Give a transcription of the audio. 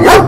No. No.